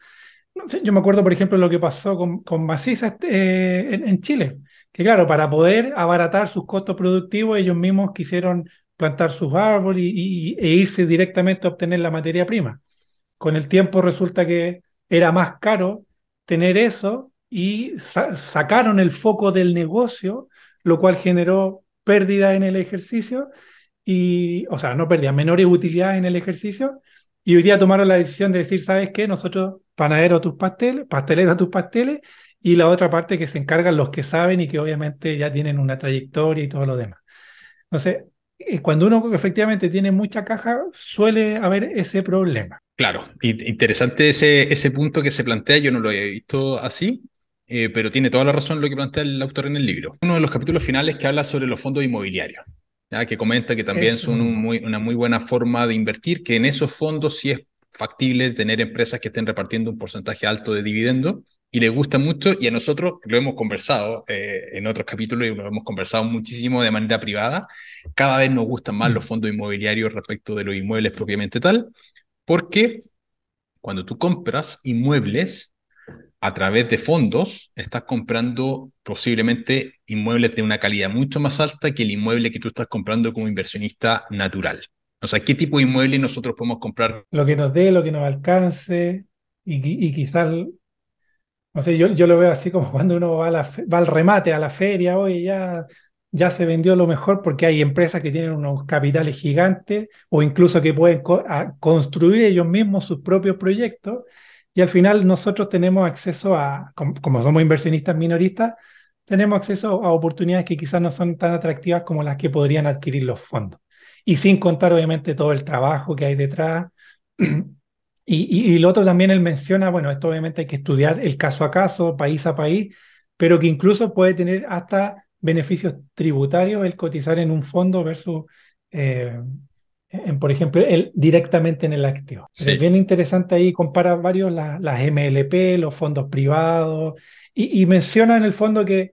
Yo me acuerdo, por ejemplo, lo que pasó con, con Masisa eh, en, en Chile, que claro, para poder abaratar sus costos productivos, ellos mismos quisieron plantar sus árboles y, y, e irse directamente a obtener la materia prima. Con el tiempo resulta que era más caro tener eso y sa- sacaron el foco del negocio, lo cual generó pérdida en el ejercicio, y, o sea, no pérdida, menores utilidades en el ejercicio, y hoy día tomaron la decisión de decir, ¿sabes qué? Nosotros, panadero a tus pasteles, pastelero a tus pasteles, y la otra parte que se encargan los que saben y que obviamente ya tienen una trayectoria y todo lo demás. Entonces, Y cuando uno efectivamente tiene mucha caja, suele haber ese problema. Claro, interesante ese, ese punto que se plantea, yo no lo he visto así, eh, pero tiene toda la razón lo que plantea el autor en el libro. Uno de los capítulos finales que habla sobre los fondos inmobiliarios, ¿ya? Que comenta que también es, son un muy, una muy buena forma de invertir, que en esos fondos sí es factible tener empresas que estén repartiendo un porcentaje alto de dividendo, y les gusta mucho, y a nosotros lo hemos conversado eh, en otros capítulos y lo hemos conversado muchísimo de manera privada, cada vez nos gustan más los fondos inmobiliarios respecto de los inmuebles propiamente tal, porque cuando tú compras inmuebles a través de fondos, estás comprando posiblemente inmuebles de una calidad mucho más alta que el inmueble que tú estás comprando como inversionista natural. O sea, ¿qué tipo de inmueble nosotros podemos comprar? Lo que nos dé, lo que nos alcance, y, y quizás... O sea, yo, yo lo veo así como cuando uno va, a la fe, va al remate, a la feria, oye, ya, ya se vendió lo mejor, porque hay empresas que tienen unos capitales gigantes o incluso que pueden co construir ellos mismos sus propios proyectos, y al final nosotros tenemos acceso a, como, como somos inversionistas minoristas, tenemos acceso a oportunidades que quizás no son tan atractivas como las que podrían adquirir los fondos. Y sin contar obviamente todo el trabajo que hay detrás. Y, y, y lo otro también él menciona, bueno, esto obviamente hay que estudiar el caso a caso, país a país, pero que incluso puede tener hasta beneficios tributarios el cotizar en un fondo versus, eh, en, por ejemplo, el, directamente en el activo. Sí. Es bien interesante ahí, compara varios, la, las M L P, los fondos privados, y, y menciona en el fondo que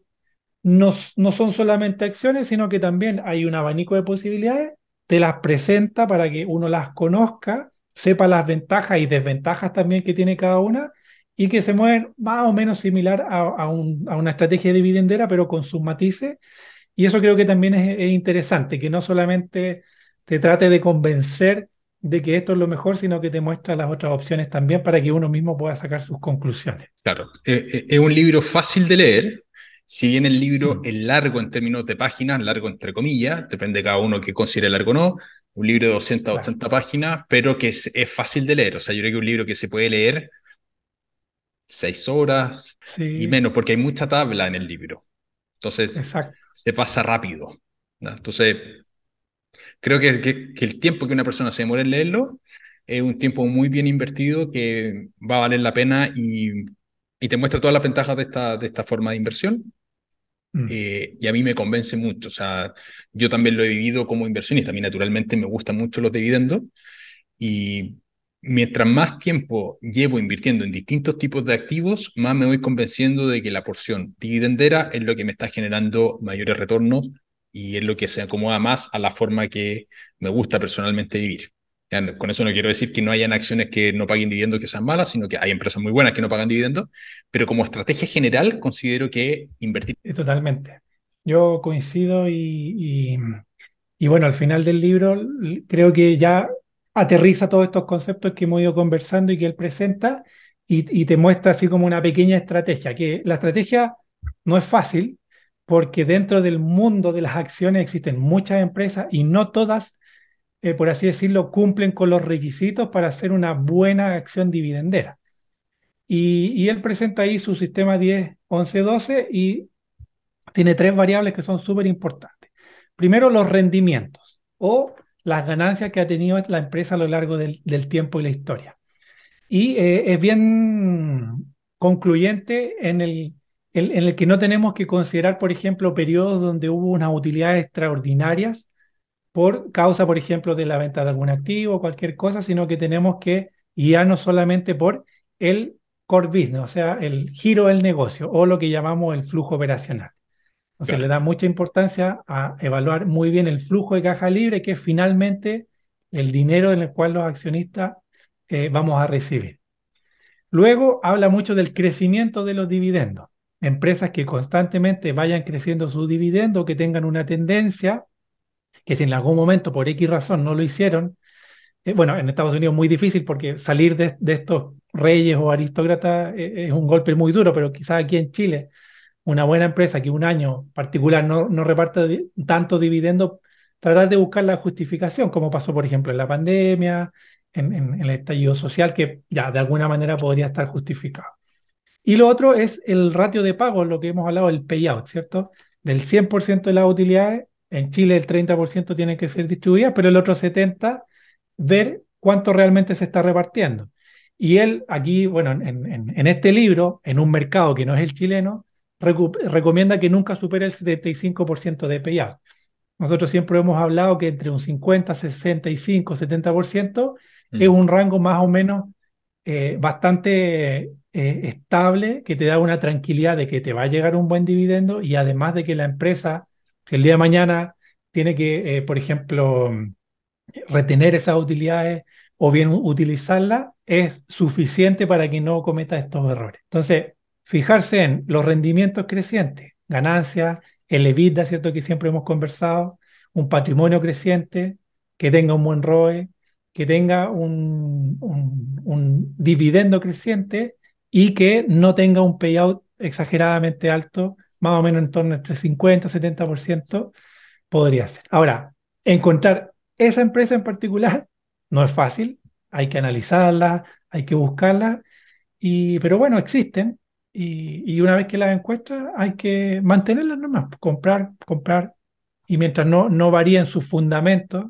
no, no son solamente acciones, sino que también hay un abanico de posibilidades, te las presenta para que uno las conozca, sepa las ventajas y desventajas también que tiene cada una y que se mueven más o menos similar a, a, un, a una estrategia dividendera, pero con sus matices. Y eso creo que también es, es interesante, que no solamente te trate de convencer de que esto es lo mejor, sino que te muestra las otras opciones también para que uno mismo pueda sacar sus conclusiones. Claro, eh, eh, es un libro fácil de leer. Si bien el libro es largo en términos de páginas, largo entre comillas, depende de cada uno que considere largo o no, un libro de doscientas ochenta páginas, pero que es, es fácil de leer. O sea, yo creo que es un libro que se puede leer seis horas sí. y menos, porque hay mucha tabla en el libro. Entonces, Exacto. se pasa rápido, ¿no? Entonces, creo que, que, que el tiempo que una persona se demora en leerlo es un tiempo muy bien invertido que va a valer la pena y... Y te muestra todas las ventajas de esta, de esta forma de inversión. Mm. Eh, y a mí me convence mucho. O sea, yo también lo he vivido como inversionista. A mí, naturalmente, me gustan mucho los dividendos. Y mientras más tiempo llevo invirtiendo en distintos tipos de activos, más me voy convenciendo de que la porción dividendera es lo que me está generando mayores retornos y es lo que se acomoda más a la forma que me gusta personalmente vivir. Con eso no quiero decir que no hayan acciones que no paguen dividendos que sean malas, sino que hay empresas muy buenas que no pagan dividendos, pero como estrategia general considero que invertir... Totalmente. Yo coincido y, y, y bueno, al final del libro creo que ya aterriza todos estos conceptos que hemos ido conversando y que él presenta y, y te muestra así como una pequeña estrategia, que la estrategia no es fácil porque dentro del mundo de las acciones existen muchas empresas y no todas Eh, por así decirlo, cumplen con los requisitos para hacer una buena acción dividendera. Y, y él presenta ahí su sistema diez, once, doce y tiene tres variables que son súper importantes. Primero, los rendimientos o las ganancias que ha tenido la empresa a lo largo del, del tiempo y la historia. Y eh, es bien concluyente en el, el, en el que no tenemos que considerar, por ejemplo, periodos donde hubo unas utilidades extraordinarias por causa, por ejemplo, de la venta de algún activo o cualquier cosa, sino que tenemos que guiarnos solamente por el core business, o sea, el giro del negocio o lo que llamamos el flujo operacional. Entonces, claro, le da mucha importancia a evaluar muy bien el flujo de caja libre, que es finalmente el dinero en el cual los accionistas eh, vamos a recibir. Luego, habla mucho del crecimiento de los dividendos. Empresas que constantemente vayan creciendo su dividendo, que tengan una tendencia... que si en algún momento por X razón no lo hicieron, eh, bueno, en Estados Unidos es muy difícil porque salir de, de estos reyes o aristócratas eh, es un golpe muy duro, pero quizás aquí en Chile una buena empresa que un año particular no, no reparte di- tanto dividendo, tratar de buscar la justificación, como pasó por ejemplo en la pandemia, en, en, en el estallido social, que ya de alguna manera podría estar justificado. Y lo otro es el ratio de pago, lo que hemos hablado, el payout, ¿cierto? Del cien por ciento de las utilidades En Chile el treinta por ciento tiene que ser distribuida, pero el otro setenta por ciento ver cuánto realmente se está repartiendo. Y él aquí, bueno, en, en, en este libro, en un mercado que no es el chileno, recomienda que nunca supere el setenta y cinco por ciento de payout. Nosotros siempre hemos hablado que entre un cincuenta, sesenta y cinco, setenta por ciento mm. es un rango más o menos eh, bastante eh, estable, que te da una tranquilidad de que te va a llegar un buen dividendo, y además de que la empresa, que el día de mañana tiene que, eh, por ejemplo, retener esas utilidades o bien utilizarlas, es suficiente para que no cometa estos errores. Entonces, fijarse en los rendimientos crecientes, ganancias, el EBITDA, ¿cierto?, que siempre hemos conversado, un patrimonio creciente, que tenga un buen R O E, que tenga un, un, un dividendo creciente y que no tenga un payout exageradamente alto, más o menos en torno entre cincuenta y setenta por ciento podría ser. Ahora, encontrar esa empresa en particular no es fácil, hay que analizarla, hay que buscarla, y, pero bueno, existen. Y, y una vez que las encuentras, hay que mantenerlas nomás, comprar, comprar. Y mientras no, no varíen sus fundamentos,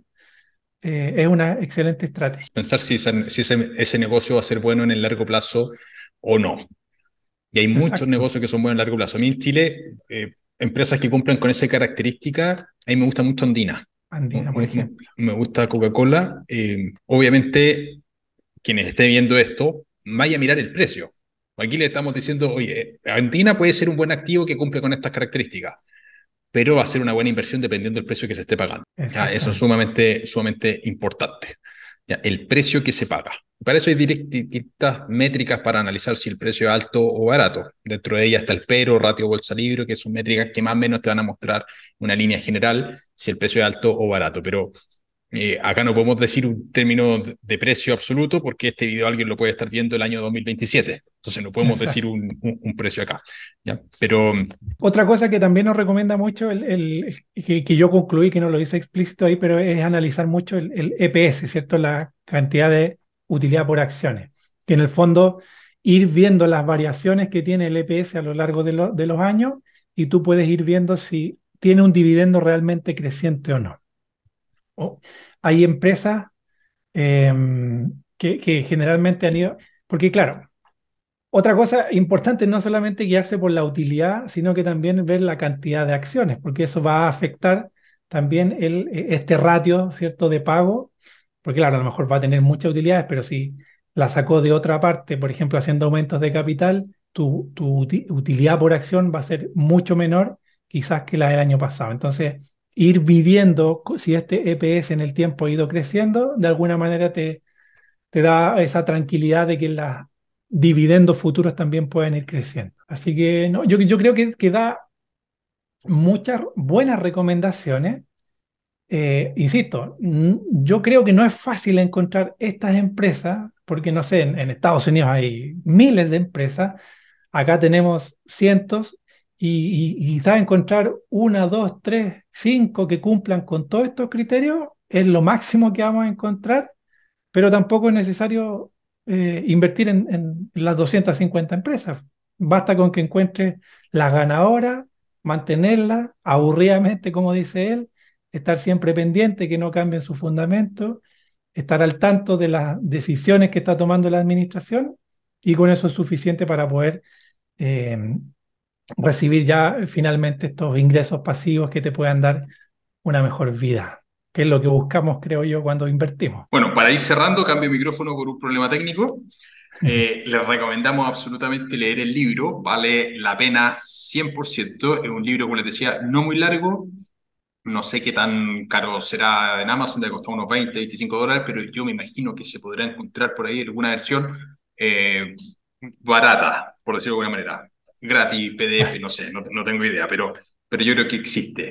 eh, es una excelente estrategia. Pensar si, ese, si ese, ese negocio va a ser bueno en el largo plazo o no. Y hay Exacto. muchos negocios que son buenos en el largo plazo. A mí en Chile, eh, empresas que cumplen con esa característica, a mí me gusta mucho Andina. Andina, o, por ejemplo. Me gusta Coca-Cola. Eh, obviamente, quienes estén viendo esto, vaya a mirar el precio. Aquí le estamos diciendo, oye, Andina puede ser un buen activo que cumple con estas características, pero va a ser una buena inversión dependiendo del precio que se esté pagando. Ya, eso es sumamente, sumamente importante. Ya, el precio que se paga. Para eso hay distintas métricas para analizar si el precio es alto o barato. Dentro de ellas está el PERO, ratio bolsa libre, que son métricas que más o menos te van a mostrar una línea general si el precio es alto o barato. Pero Eh, acá no podemos decir un término de precio absoluto porque este video alguien lo puede estar viendo el año dos mil veintisiete. Entonces no podemos Exacto. decir un, un, un precio acá. ¿Ya? Pero otra cosa que también nos recomienda mucho, el, el, que, que yo concluí que no lo hice explícito ahí, pero es analizar mucho el, el E P S, ¿cierto? La cantidad de utilidad por acciones. Que en el fondo ir viendo las variaciones que tiene el E P S a lo largo de, lo, de los años, y tú puedes ir viendo si tiene un dividendo realmente creciente o no. Oh, hay empresas eh, que, que generalmente han ido, porque claro, otra cosa importante es no solamente guiarse por la utilidad, sino que también ver la cantidad de acciones, porque eso va a afectar también el, este ratio, ¿cierto?, de pago, porque claro, a lo mejor va a tener muchas utilidades, pero si la sacó de otra parte, por ejemplo, haciendo aumentos de capital, tu, tu utilidad por acción va a ser mucho menor quizás que la del año pasado. Entonces, ir viviendo si este E P S en el tiempo ha ido creciendo, de alguna manera te, te da esa tranquilidad de que los dividendos futuros también pueden ir creciendo. Así que no, yo, yo creo que, que da muchas buenas recomendaciones. Eh, insisto, yo creo que no es fácil encontrar estas empresas, porque no sé, en, en Estados Unidos hay miles de empresas, acá tenemos cientos, y quizás encontrar una, dos, tres, cinco que cumplan con todos estos criterios es lo máximo que vamos a encontrar, pero tampoco es necesario eh, invertir en, en las doscientas cincuenta empresas. Basta con que encuentres las ganadoras, mantenerlas aburridamente, como dice él, estar siempre pendiente que no cambien sus fundamentos, estar al tanto de las decisiones que está tomando la administración, y con eso es suficiente para poder Eh, recibir ya finalmente estos ingresos pasivos que te puedan dar una mejor vida, que es lo que buscamos, creo yo, cuando invertimos. Bueno, para ir cerrando, cambio de micrófono por un problema técnico. Eh, les recomendamos absolutamente leer el libro, vale la pena cien por ciento. Es un libro, como les decía, no muy largo. No sé qué tan caro será en Amazon, debe costar unos veinte, veinticinco dólares, pero yo me imagino que se podrá encontrar por ahí alguna versión eh, barata, por decirlo de alguna manera. Gratis, P D F, no sé, no, no tengo idea, pero, pero yo creo que existe.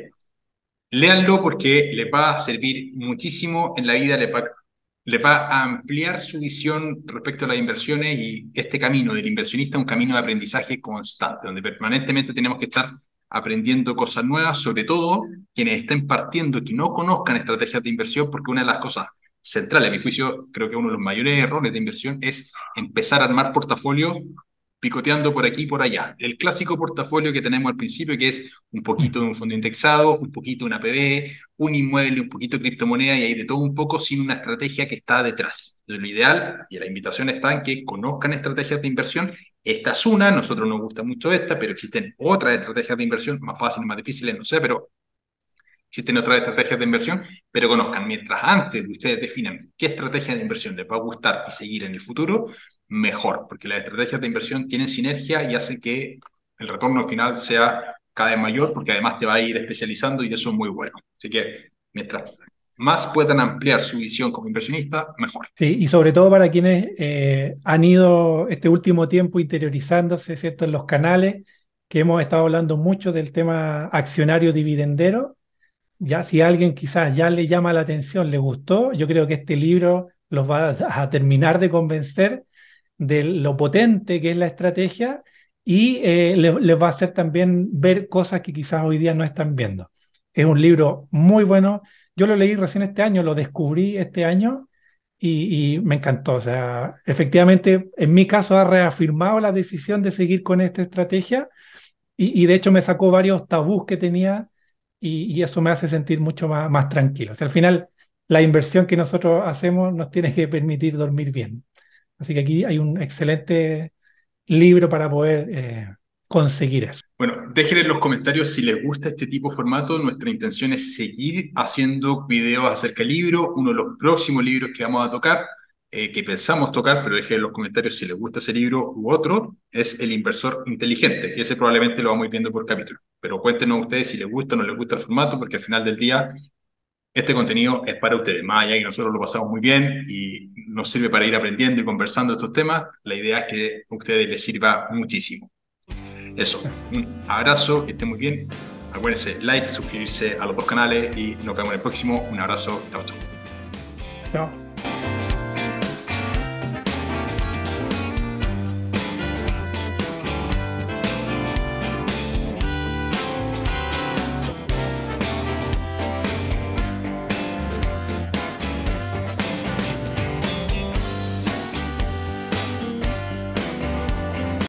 Léanlo porque le va a servir muchísimo en la vida, le va, le va a ampliar su visión respecto a las inversiones, y este camino del inversionista es un camino de aprendizaje constante, donde permanentemente tenemos que estar aprendiendo cosas nuevas, sobre todo quienes estén partiendo, que no conozcan estrategias de inversión, porque una de las cosas centrales, a mi juicio, creo que uno de los mayores errores de inversión es empezar a armar portafolios picoteando por aquí y por allá. El clásico portafolio que tenemos al principio, que es un poquito de un fondo indexado, un poquito de una P B E, un inmueble, un poquito de criptomoneda, y hay de todo un poco sin una estrategia que está detrás. Lo ideal, y la invitación está en que conozcan estrategias de inversión. Esta es una, nosotros nos gusta mucho esta, pero existen otras estrategias de inversión, más fáciles, más difíciles, no sé, pero existen otras estrategias de inversión, pero conozcan. Mientras antes ustedes definan qué estrategia de inversión les va a gustar y seguir en el futuro, mejor, porque las estrategias de inversión tienen sinergia y hace que el retorno al final sea cada vez mayor, porque además te va a ir especializando y eso es muy bueno. Así que mientras más puedan ampliar su visión como inversionista, mejor. Sí, y sobre todo para quienes eh, han ido este último tiempo interiorizándose, ¿cierto?, en los canales, que hemos estado hablando mucho del tema accionario dividendero. Ya, si alguien quizás ya le llama la atención, le gustó, yo creo que este libro los va a, a terminar de convencer de lo potente que es la estrategia y eh, les le va a hacer también ver cosas que quizás hoy día no están viendo. Es un libro muy bueno. Yo lo leí recién este año, lo descubrí este año y, y me encantó. O sea, efectivamente, en mi caso ha reafirmado la decisión de seguir con esta estrategia y, y de hecho me sacó varios tabús que tenía. Y, y eso me hace sentir mucho más, más tranquilo. O sea, al final, la inversión que nosotros hacemos nos tiene que permitir dormir bien. Así que aquí hay un excelente libro para poder eh, conseguir eso. Bueno, dejen en los comentarios si les gusta este tipo de formato. Nuestra intención es seguir haciendo videos acerca del libro, uno de los próximos libros que vamos a tocar, eh, que pensamos tocar, pero dejen en los comentarios si les gusta ese libro u otro, es El Inversor Inteligente, que ese probablemente lo vamos viendo por capítulo. Pero cuéntenos ustedes si les gusta o no les gusta el formato, porque al final del día este contenido es para ustedes. Más allá que nosotros lo pasamos muy bien y nos sirve para ir aprendiendo y conversando estos temas, la idea es que a ustedes les sirva muchísimo. Eso, un abrazo, que estén muy bien. Acuérdense, like, suscribirse a los dos canales y nos vemos en el próximo. Un abrazo, chao, chao. Chao.